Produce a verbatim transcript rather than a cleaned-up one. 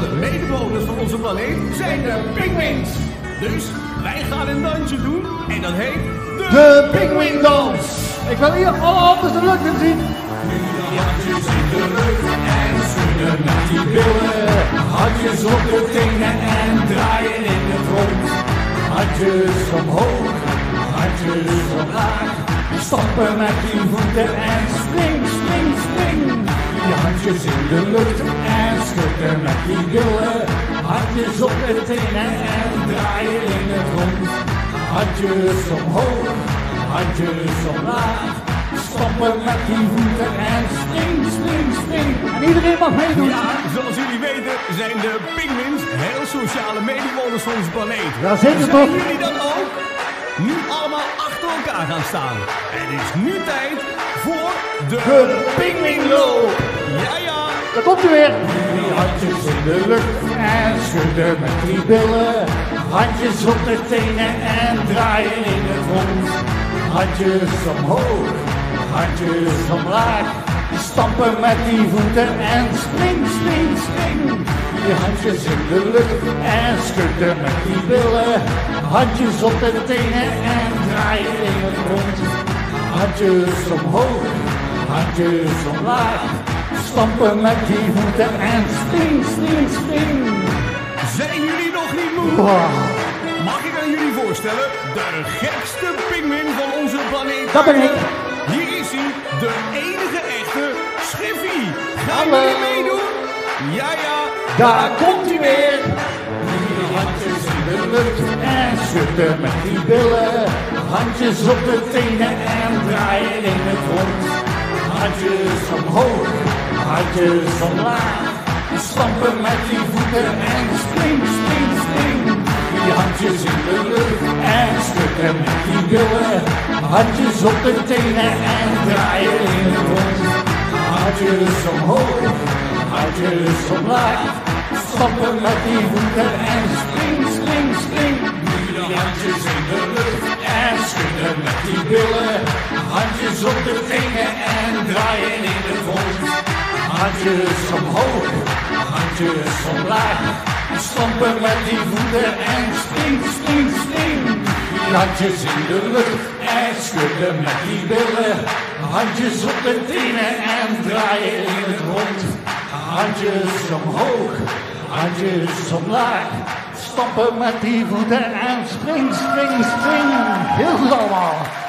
van de medebewoners van onze planeet zijn de pinguïns. Dus wij gaan een dansje doen en dat heet de, de Pinguindans. Ik wil hier alle handen de lucht in zien. Handjes op de rug en schudden met die billen. Handjes op de tenen en draaien in het rond. Handjes omhoog, handjes omlaag. Stappen met die voeten en spring, spring, spring. Je handjes in de lucht en schudden met die billen. Handjes op de tenen en draaien in het rond. Handjes omhoog, handjes omlaag. Stappen met die voeten en spring, spring, spring. En iedereen mag meedoen. Ja, zoals jullie weten zijn de pinguïns heel sociale medewoners van onze planeet. Ja, zeker toch? Zijn jullie dat ook? Nu allemaal achter elkaar gaan staan. En het is nu tijd voor de, de pinguïnloop. Ja, ja. Daar komt u weer. Die handjes in de lucht en schudden met die billen. Handjes op de tenen en draaien in het rond. Handjes omhoog, handjes omlaag. Stampen met die voeten en spring, spring, spring. Die handjes in de lucht en schudden met die billen. Handjes op de tenen en draaien in het rond. Handjes omhoog, handjes omlaag. Stampen met die voeten en spring, spring, spring. Zijn jullie nog niet moe? Wow. Mag ik aan jullie voorstellen de gekste pinguïn van onze planeet? Dat ben ik. Hier is hij, de enige echte Schiffy. Gaan jullie meedoen? Ja, ja. Daar komt hij weer. Handjes in de lucht en schudden met die billen. Handjes op de tenen en draaien in het rond. Handjes omhoog, handjes omlaag. Stampen met die voeten en spring, spring, spring. Die handjes in de lucht en schudden met die billen. Handjes op de tenen en draaien in het rond. Handjes omhoog, handjes omlaag. Stappen met die voeten en spring, spring, spring. Nu de handjes in de lucht en schudden met die billen. Handjes op de tenen en draaien in het rond. Handjes omhoog, handjes omlaag. Stampen met die voeten en spring, spring, spring. Nu handjes in de lucht en schudden met die billen. Handjes op de tenen en draaien in het rond. Handjes omhoog, handjes omlaag. Stappen met die voeten en spring, spring, spring. Heel allemaal.